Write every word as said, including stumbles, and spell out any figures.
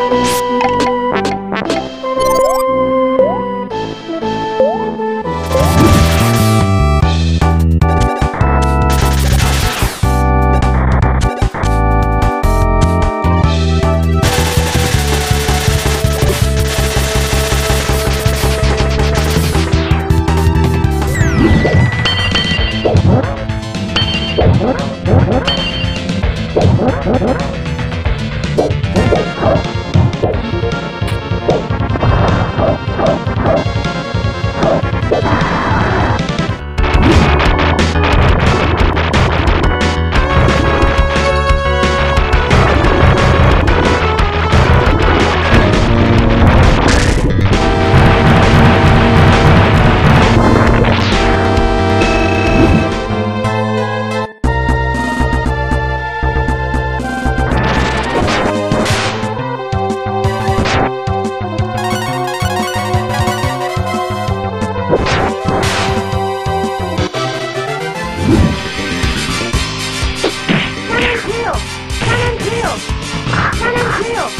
Come on, come on, come on.